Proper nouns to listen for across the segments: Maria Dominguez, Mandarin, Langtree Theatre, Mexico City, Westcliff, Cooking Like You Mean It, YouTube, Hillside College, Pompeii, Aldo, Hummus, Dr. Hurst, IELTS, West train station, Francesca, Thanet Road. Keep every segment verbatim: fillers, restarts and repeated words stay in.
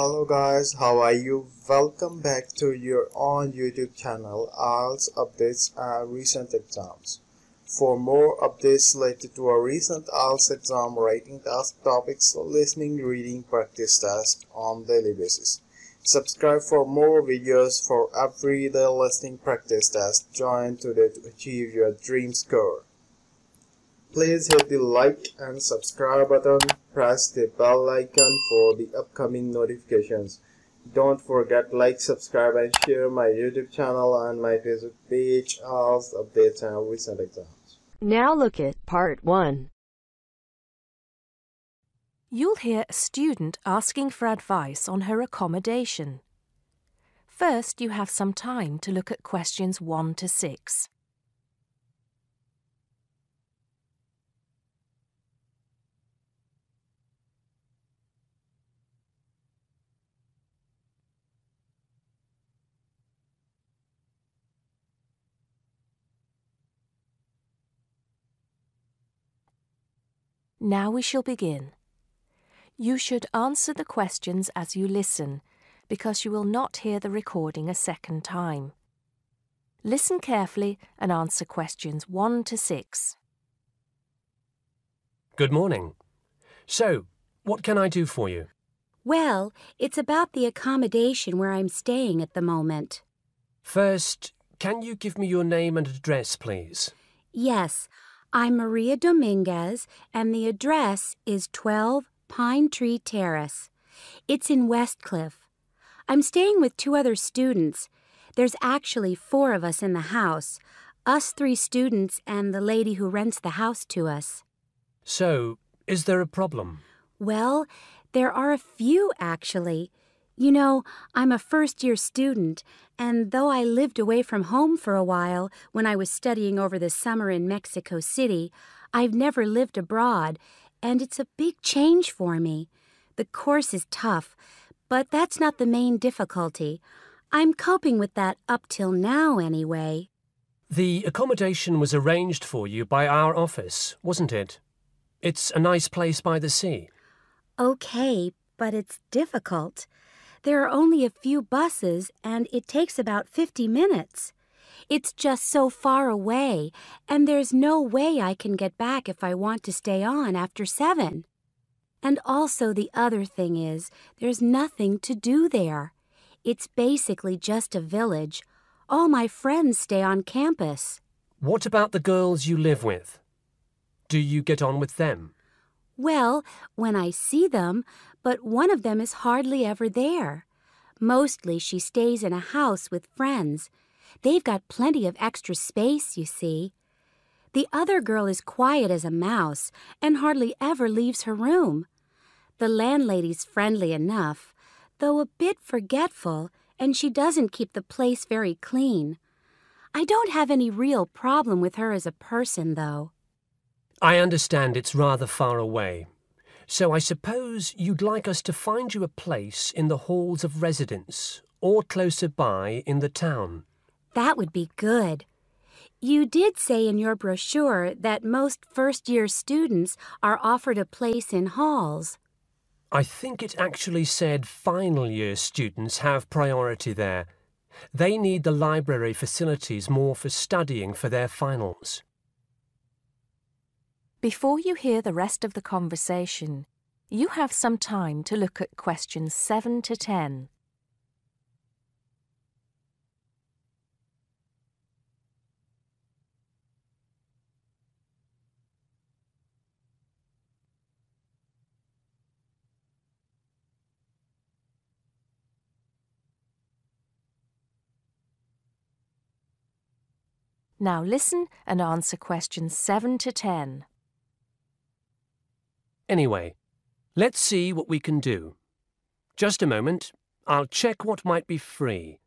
Hello guys, how are you? Welcome back to your own YouTube channel, I E L T S updates and recent exams. For more updates related to our recent I E L T S exam writing task topics, listening, reading, practice tasks on daily basis. Subscribe for more videos for everyday listening practice test. Join today to achieve your dream score. Please hit the like and subscribe button. Press the bell icon for the upcoming notifications. Don't forget like, subscribe and share my YouTube channel and my Facebook page as updates and recent exams. Now look at part one. You'll hear a student asking for advice on her accommodation. First, you have some time to look at questions one to six. Now we shall begin. You should answer the questions as you listen, because you will not hear the recording a second time. Listen carefully and answer questions one to six. Good morning. So, what can I do for you? Well, it's about the accommodation where I'm staying at the moment. First, can you give me your name and address, please? Yes. I'm Maria Dominguez, and the address is twelve Pine Tree Terrace. It's in Westcliff. I'm staying with two other students. There's actually four of us in the house, us three students and the lady who rents the house to us. So, is there a problem? Well, there are a few, actually. You know, I'm a first-year student, and though I lived away from home for a while when I was studying over the summer in Mexico City, I've never lived abroad, and it's a big change for me. The course is tough, but that's not the main difficulty. I'm coping with that up till now, anyway. The accommodation was arranged for you by our office, wasn't it? It's a nice place by the sea. Okay, but it's difficult. There are only a few buses, and it takes about fifty minutes. It's just so far away, and there's no way I can get back if I want to stay on after seven. And also the other thing is, there's nothing to do there. It's basically just a village. All my friends stay on campus. What about the girls you live with? Do you get on with them? Well, when I see them, but one of them is hardly ever there. Mostly she stays in a house with friends. They've got plenty of extra space, you see. The other girl is quiet as a mouse and hardly ever leaves her room. The landlady's friendly enough, though a bit forgetful, and she doesn't keep the place very clean. I don't have any real problem with her as a person, though. I understand it's rather far away, so I suppose you'd like us to find you a place in the halls of residence or closer by in the town. That would be good. You did say in your brochure that most first-year students are offered a place in halls. I think it actually said final-year students have priority there. They need the library facilities more for studying for their finals. Before you hear the rest of the conversation, you have some time to look at questions seven to ten. Now listen and answer questions seven to ten. Anyway, let's see what we can do. Just a moment, I'll check what might be free.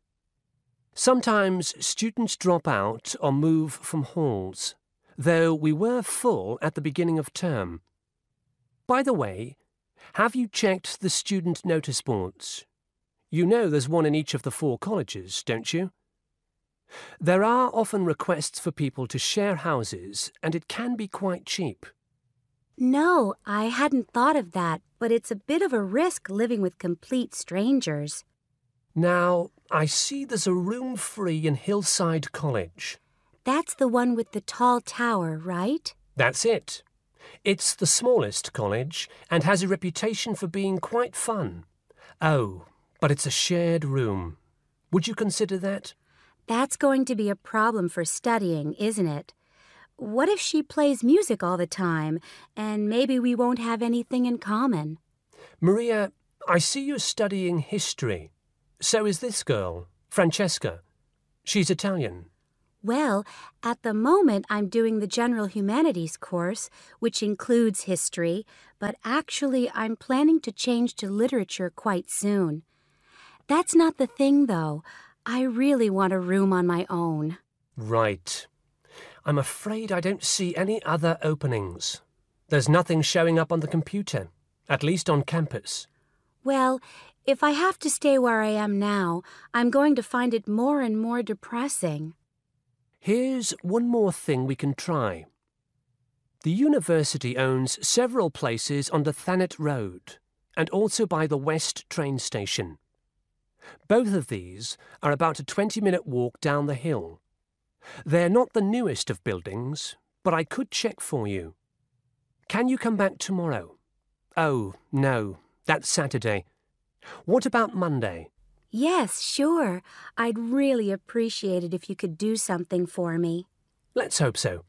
Sometimes students drop out or move from halls, though we were full at the beginning of term. By the way, have you checked the student notice boards? You know there's one in each of the four colleges, don't you? There are often requests for people to share houses, and it can be quite cheap. No, I hadn't thought of that, but it's a bit of a risk living with complete strangers. Now, I see there's a room free in Hillside College. That's the one with the tall tower, right? That's it. It's the smallest college and has a reputation for being quite fun. Oh, but it's a shared room. Would you consider that? That's going to be a problem for studying, isn't it? What if she plays music all the time, and maybe we won't have anything in common? Maria, I see you're studying history. So is this girl, Francesca. She's Italian. Well, at the moment I'm doing the general humanities course, which includes history, but actually I'm planning to change to literature quite soon. That's not the thing, though. I really want a room on my own. Right. I'm afraid I don't see any other openings. There's nothing showing up on the computer, at least on campus. Well, if I have to stay where I am now, I'm going to find it more and more depressing. Here's one more thing we can try. The university owns several places on the Thanet Road and also by the West train station. Both of these are about a twenty-minute walk down the hill. They're not the newest of buildings, but I could check for you. Can you come back tomorrow? Oh, no, that's Saturday. What about Monday? Yes, sure. I'd really appreciate it if you could do something for me. Let's hope so.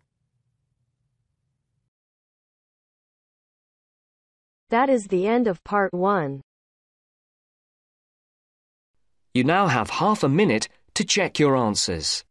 That is the end of part one. You now have half a minute to check your answers.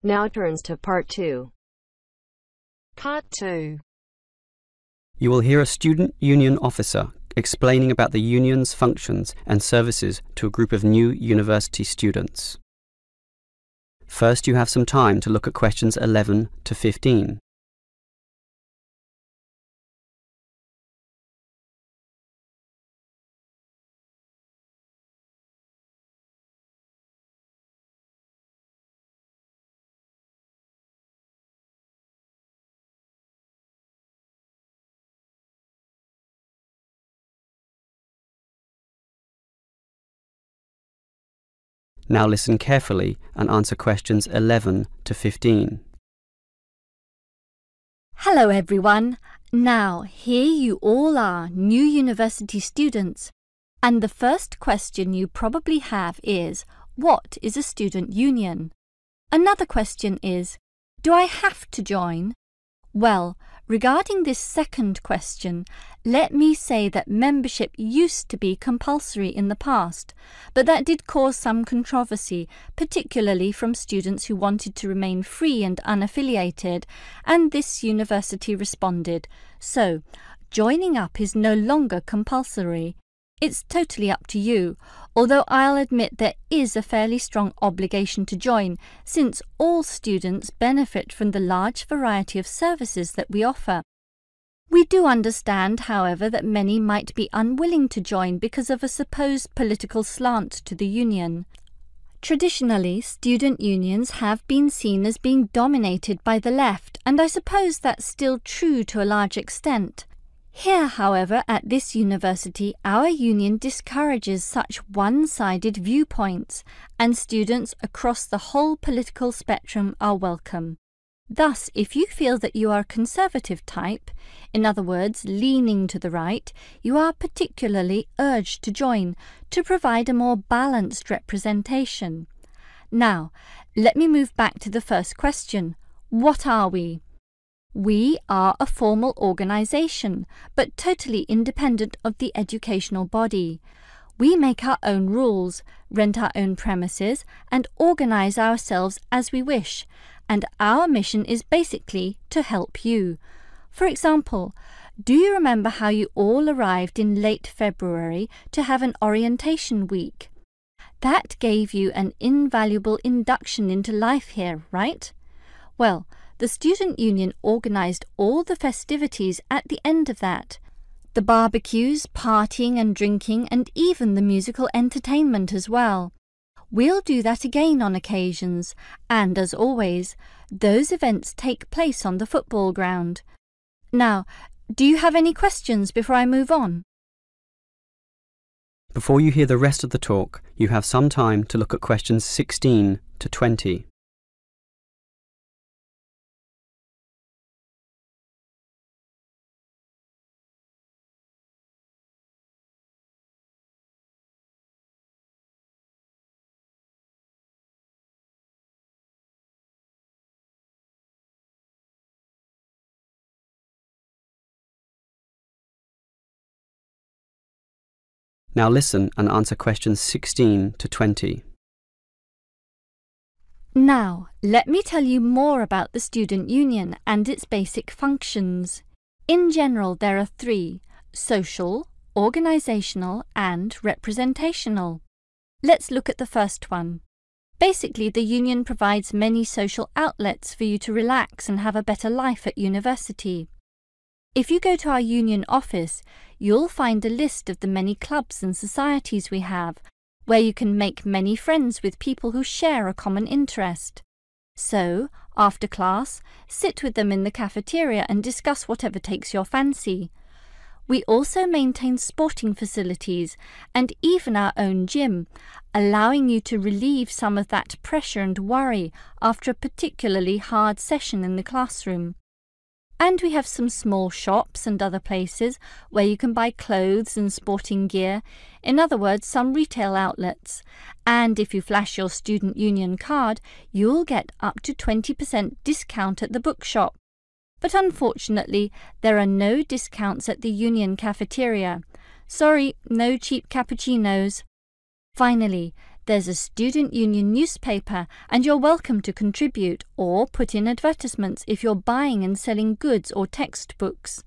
Now turns to part two. Part two. You will hear a student union officer explaining about the union's functions and services to a group of new university students. First, you have some time to look at questions eleven to fifteen. Now listen carefully and answer questions eleven to fifteen. Hello everyone. Now here you all are, new university students. And the first question you probably have is, what is a student union? Another question is, do I have to join? Well, regarding this second question, let me say that membership used to be compulsory in the past, but that did cause some controversy, particularly from students who wanted to remain free and unaffiliated, and this university responded, so joining up is no longer compulsory. It's totally up to you, although I'll admit there is a fairly strong obligation to join, since all students benefit from the large variety of services that we offer. We do understand, however, that many might be unwilling to join because of a supposed political slant to the union. Traditionally, student unions have been seen as being dominated by the left, and I suppose that's still true to a large extent. Here, however, at this university, our union discourages such one-sided viewpoints, and students across the whole political spectrum are welcome. Thus, if you feel that you are a conservative type, in other words, leaning to the right, you are particularly urged to join, to provide a more balanced representation. Now, let me move back to the first question. What are we? We are a formal organisation, but totally independent of the educational body. We make our own rules, rent our own premises, and organise ourselves as we wish, and our mission is basically to help you. For example, Do you remember how you all arrived in late February to have an orientation week? That gave you an invaluable induction into life here, right? Well, the Student Union organised all the festivities at the end of that. The barbecues, partying and drinking, and even the musical entertainment as well. We'll do that again on occasions, and as always, those events take place on the football ground. Now, do you have any questions before I move on? Before you hear the rest of the talk, you have some time to look at questions sixteen to twenty. Now listen and answer questions sixteen to twenty. Now, let me tell you more about the Student Union and its basic functions. In general, there are three: social, organisational and representational. Let's look at the first one. Basically, the union provides many social outlets for you to relax and have a better life at university. If you go to our union office, you'll find a list of the many clubs and societies we have, where you can make many friends with people who share a common interest. So, after class, sit with them in the cafeteria and discuss whatever takes your fancy. We also maintain sporting facilities and even our own gym, allowing you to relieve some of that pressure and worry after a particularly hard session in the classroom. And we have some small shops and other places where you can buy clothes and sporting gear, in other words, some retail outlets. And if you flash your Student Union card, you'll get up to twenty percent discount at the bookshop. But unfortunately, there are no discounts at the union cafeteria. Sorry, no cheap cappuccinos. Finally, there's a Student Union newspaper and you're welcome to contribute or put in advertisements if you're buying and selling goods or textbooks.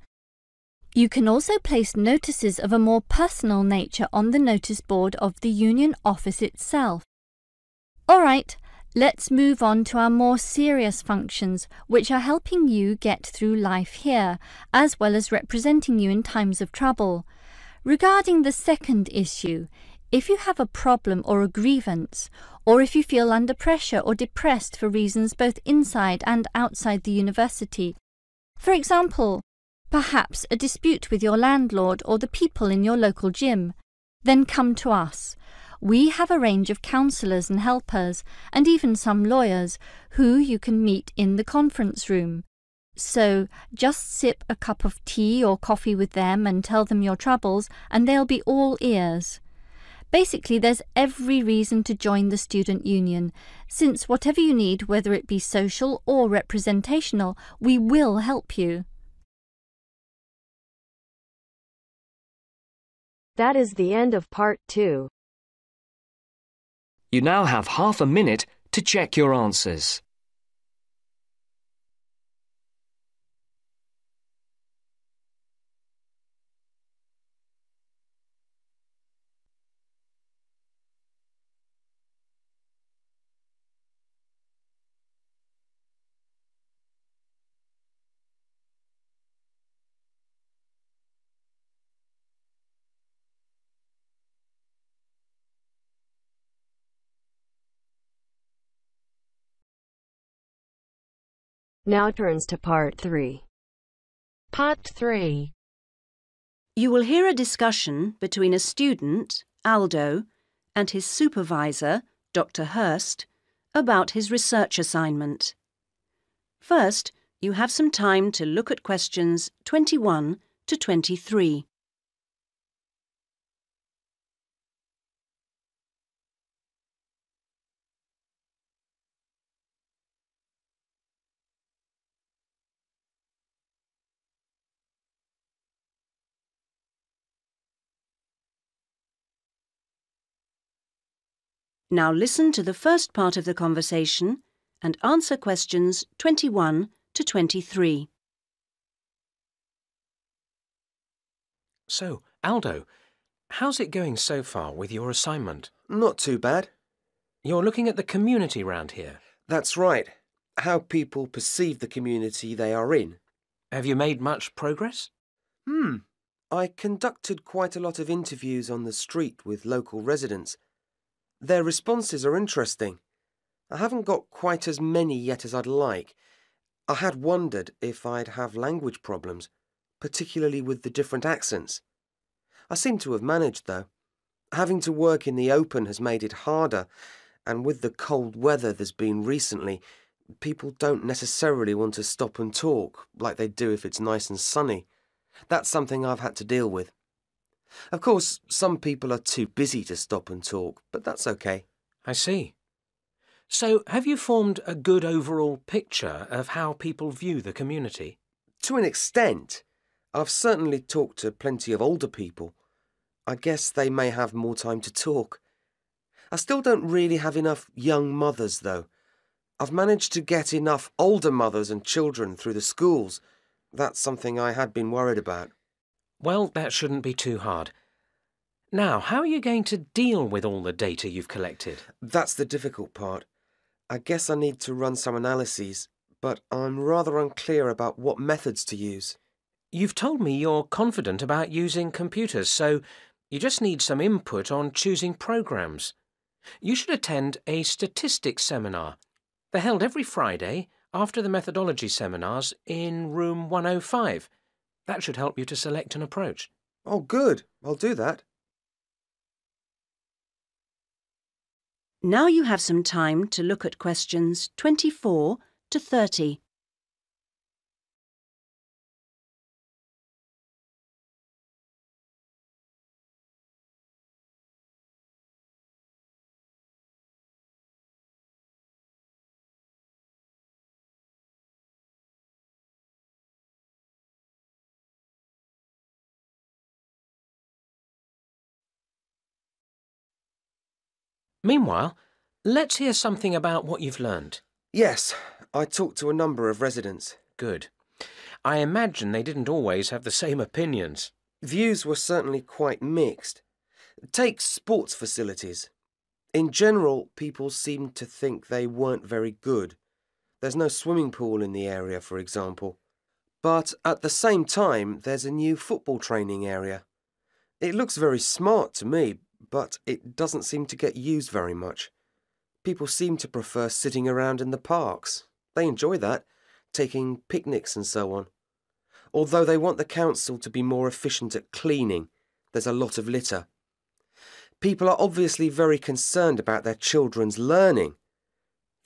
You can also place notices of a more personal nature on the notice board of the union office itself. All right, let's move on to our more serious functions, which are helping you get through life here, as well as representing you in times of trouble. Regarding the second issue, if you have a problem or a grievance, or if you feel under pressure or depressed for reasons both inside and outside the university, for example, perhaps a dispute with your landlord or the people in your local gym, then come to us. We have a range of counsellors and helpers, and even some lawyers, who you can meet in the conference room. So, just sip a cup of tea or coffee with them and tell them your troubles, and they'll be all ears. Basically, there's every reason to join the Student Union, since whatever you need, whether it be social or representational, we will help you. That is the end of part two. You now have half a minute to check your answers. Now turns to part three. Part three. You will hear a discussion between a student, Aldo, and his supervisor, Doctor Hurst, about his research assignment. First, you have some time to look at questions twenty-one to twenty-three. Now listen to the first part of the conversation and answer questions twenty-one to twenty-three. So, Aldo, how's it going so far with your assignment? Not too bad. You're looking at the community round here. That's right. How people perceive the community they are in. Have you made much progress? Hmm. I conducted quite a lot of interviews on the street with local residents. Their responses are interesting. I haven't got quite as many yet as I'd like. I had wondered if I'd have language problems, particularly with the different accents. I seem to have managed, though. Having to work in the open has made it harder, and with the cold weather there's been recently, people don't necessarily want to stop and talk, like they do if it's nice and sunny. That's something I've had to deal with. Of course, some people are too busy to stop and talk, but that's okay. I see. So, have you formed a good overall picture of how people view the community? To an extent. I've certainly talked to plenty of older people. I guess they may have more time to talk. I still don't really have enough young mothers, though. I've managed to get enough older mothers and children through the schools. That's something I had been worried about. Well, that shouldn't be too hard. Now, how are you going to deal with all the data you've collected? That's the difficult part. I guess I need to run some analyses, but I'm rather unclear about what methods to use. You've told me you're confident about using computers, so you just need some input on choosing programs. You should attend a statistics seminar. They're held every Friday after the methodology seminars in room one oh five. That should help you to select an approach. Oh, good. I'll do that. Now you have some time to look at questions twenty-four to thirty. Meanwhile, let's hear something about what you've learned. Yes, I talked to a number of residents. Good. I imagine they didn't always have the same opinions. Views were certainly quite mixed. Take sports facilities. In general, people seemed to think they weren't very good. There's no swimming pool in the area, for example. But at the same time, there's a new football training area. It looks very smart to me, but it doesn't seem to get used very much. People seem to prefer sitting around in the parks. They enjoy that, taking picnics and so on. Although they want the council to be more efficient at cleaning. There's a lot of litter. People are obviously very concerned about their children's learning.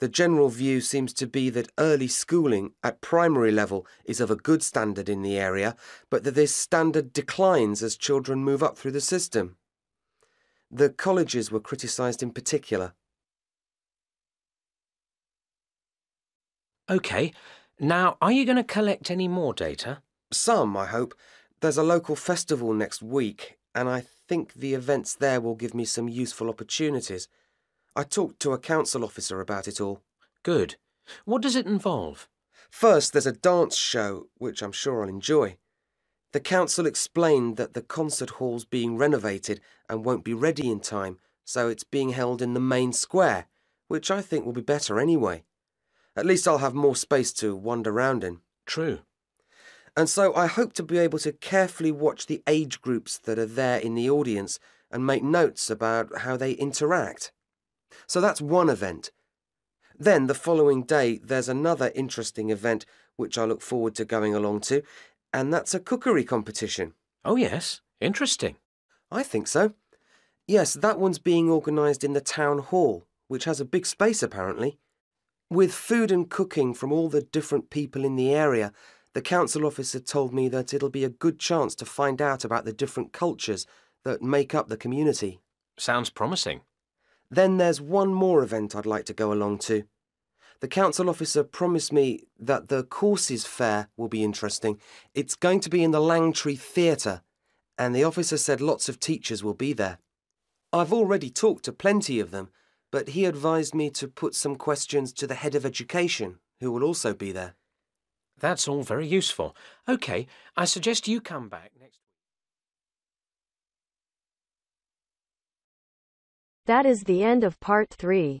The general view seems to be that early schooling at primary level is of a good standard in the area, but that this standard declines as children move up through the system. The colleges were criticised in particular. OK. Now, are you going to collect any more data? Some, I hope. There's a local festival next week, and I think the events there will give me some useful opportunities. I talked to a council officer about it all. Good. What does it involve? First, there's a dance show, which I'm sure I'll enjoy. The council explained that the concert hall's being renovated and won't be ready in time, so it's being held in the main square, which I think will be better anyway. At least I'll have more space to wander round in. True. And so I hope to be able to carefully watch the age groups that are there in the audience and make notes about how they interact. So that's one event. Then the following day there's another interesting event which I look forward to going along to, and that's a cookery competition. Oh, yes. Interesting. I think so. Yes, that one's being organised in the town hall, which has a big space, apparently. With food and cooking from all the different people in the area, the council officer told me that it'll be a good chance to find out about the different cultures that make up the community. Sounds promising. Then there's one more event I'd like to go along to. The council officer promised me that the courses fair will be interesting. It's going to be in the Langtree Theatre, and the officer said lots of teachers will be there. I've already talked to plenty of them, but he advised me to put some questions to the head of education, who will also be there. That's all very useful. OK, I suggest you come back next week. That is the end of part three.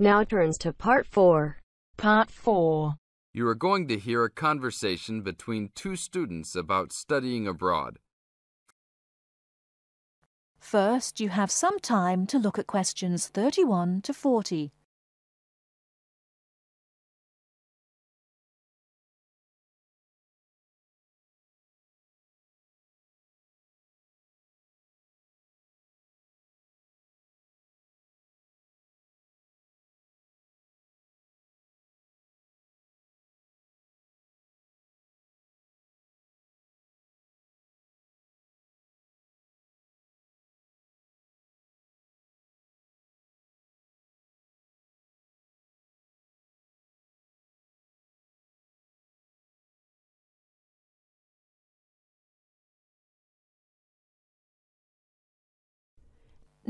Now turns to part four. Part four. You are going to hear a conversation between two students about studying abroad. First, you have some time to look at questions thirty-one to forty.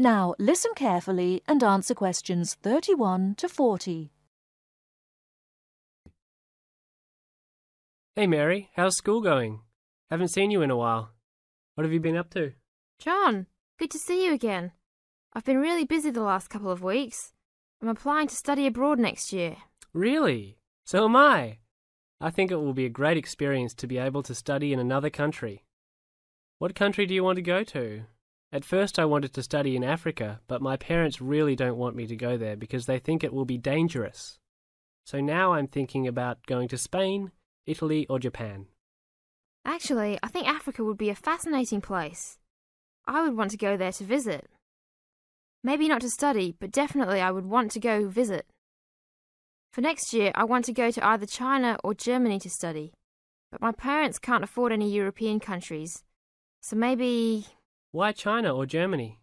Now listen carefully and answer questions thirty-one to forty. Hey Mary, how's school going? Haven't seen you in a while. What have you been up to? John, good to see you again. I've been really busy the last couple of weeks. I'm applying to study abroad next year. Really? So am I. I think it will be a great experience to be able to study in another country. What country do you want to go to? At first I wanted to study in Africa, but my parents really don't want me to go there because they think it will be dangerous. So now I'm thinking about going to Spain, Italy or Japan. Actually, I think Africa would be a fascinating place. I would want to go there to visit. Maybe not to study, but definitely I would want to go visit. For next year, I want to go to either China or Germany to study. But my parents can't afford any European countries, so maybe... Why China or Germany?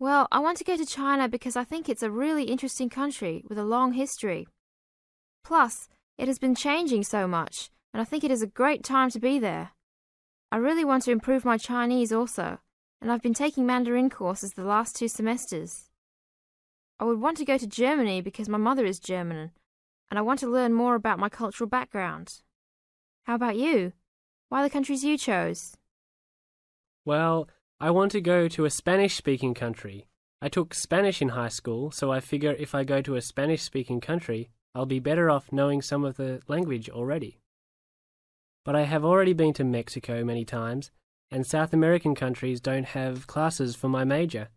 Well, I want to go to China because I think it's a really interesting country with a long history. Plus, it has been changing so much, and I think it is a great time to be there. I really want to improve my Chinese also, and I've been taking Mandarin courses the last two semesters. I would want to go to Germany because my mother is German, and I want to learn more about my cultural background. How about you? Why the countries you chose? Well, I want to go to a Spanish-speaking country. I took Spanish in high school, so I figure if I go to a Spanish-speaking country, I'll be better off knowing some of the language already. But I have already been to Mexico many times, and South American countries don't have classes for my major,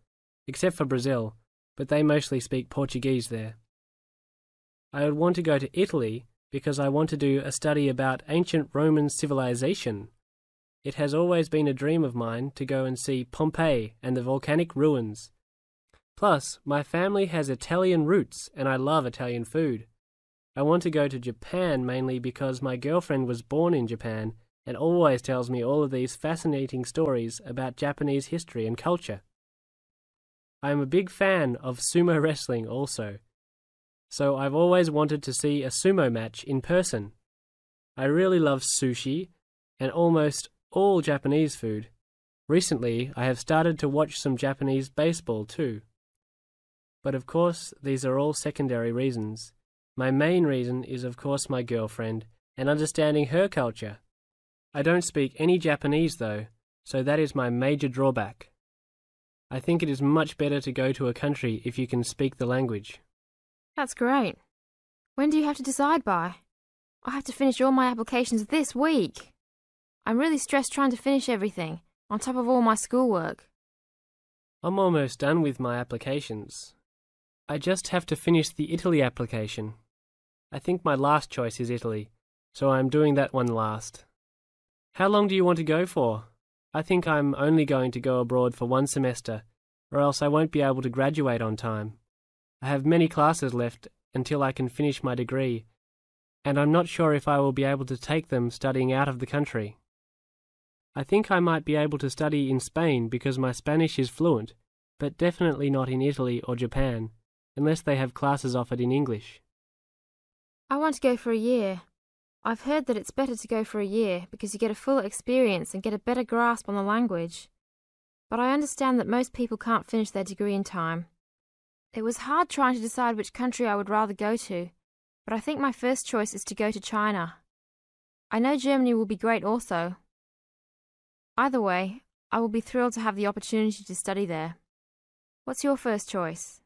except for Brazil, but they mostly speak Portuguese there. I would want to go to Italy because I want to do a study about ancient Roman civilization. It has always been a dream of mine to go and see Pompeii and the volcanic ruins. Plus, my family has Italian roots and I love Italian food. I want to go to Japan mainly because my girlfriend was born in Japan and always tells me all of these fascinating stories about Japanese history and culture. I am a big fan of sumo wrestling also, so I've always wanted to see a sumo match in person. I really love sushi and almost all Japanese food. Recently, I have started to watch some Japanese baseball too. But of course, these are all secondary reasons. My main reason is of course my girlfriend and understanding her culture. I don't speak any Japanese though, so that is my major drawback. I think it is much better to go to a country if you can speak the language. That's great. When do you have to decide by? I have to finish all my applications this week. I'm really stressed trying to finish everything, on top of all my schoolwork. I'm almost done with my applications. I just have to finish the Italy application. I think my last choice is Italy, so I'm doing that one last. How long do you want to go for? I think I'm only going to go abroad for one semester, or else I won't be able to graduate on time. I have many classes left until I can finish my degree, and I'm not sure if I will be able to take them studying out of the country. I think I might be able to study in Spain because my Spanish is fluent, but definitely not in Italy or Japan, unless they have classes offered in English. I want to go for a year. I've heard that it's better to go for a year because you get a full experience and get a better grasp on the language. But I understand that most people can't finish their degree in time. It was hard trying to decide which country I would rather go to, but I think my first choice is to go to China. I know Germany will be great also. Either way, I will be thrilled to have the opportunity to study there. What's your first choice?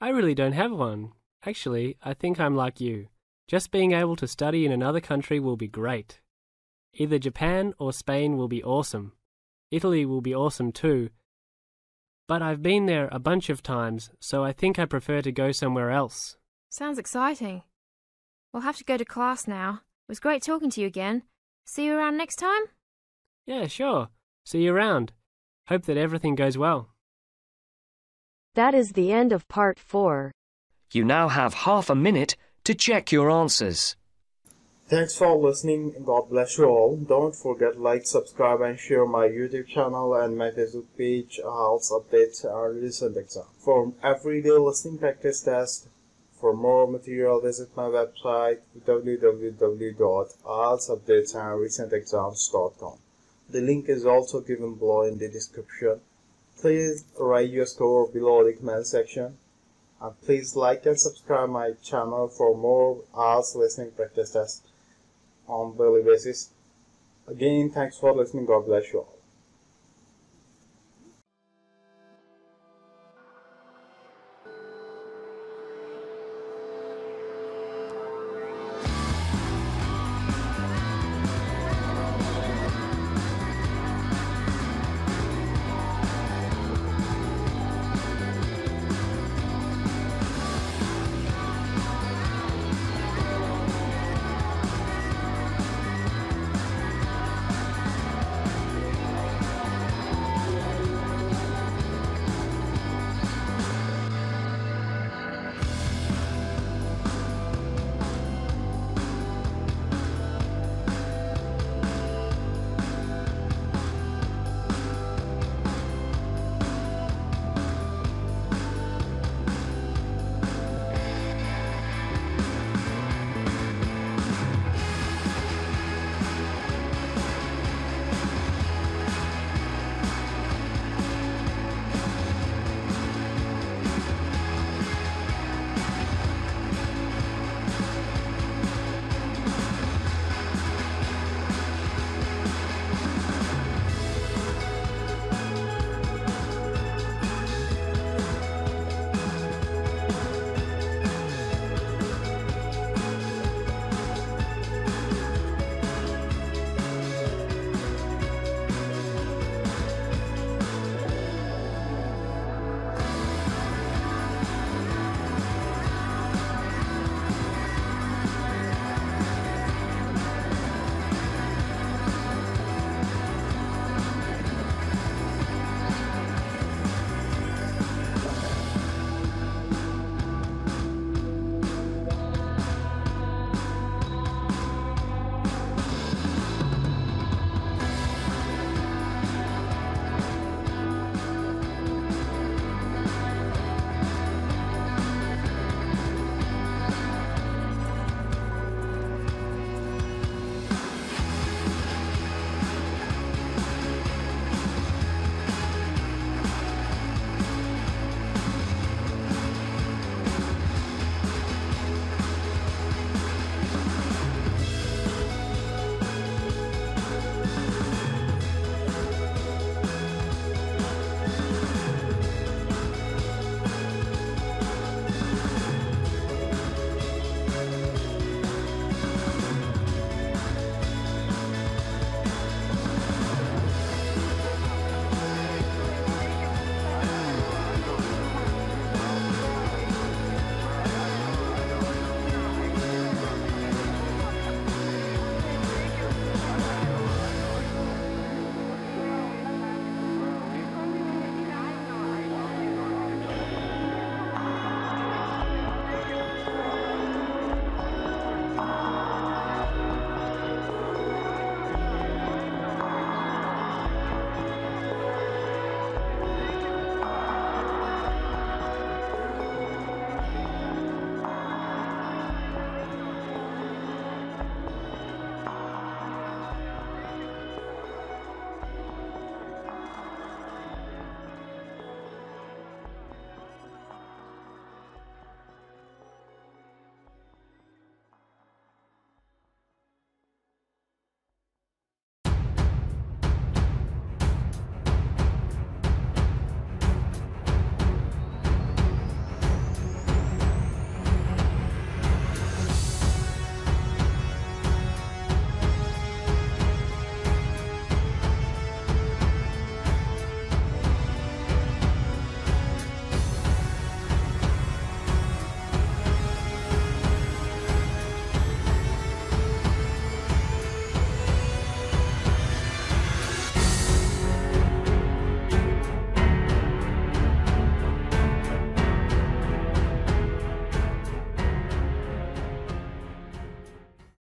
I really don't have one. Actually, I think I'm like you. Just being able to study in another country will be great. Either Japan or Spain will be awesome. Italy will be awesome too. But I've been there a bunch of times, so I think I prefer to go somewhere else. Sounds exciting. We'll have to go to class now. It was great talking to you again. See you around next time? Yeah, sure. See you around. Hope that everything goes well. That is the end of part four. You now have half a minute to check your answers. Thanks for listening, and God bless you all. Don't forget to like, subscribe, and share my YouTube channel and my Facebook page. I'll update our recent exam. For everyday listening practice test, for more material, visit my website w w w dot i e l t s updates and recent exams dot com. The link is also given below in the description. Please write your score below the comment section, and please like and subscribe my channel for more I E L T S listening practice tests on daily basis. Again, thanks for listening. God bless you all.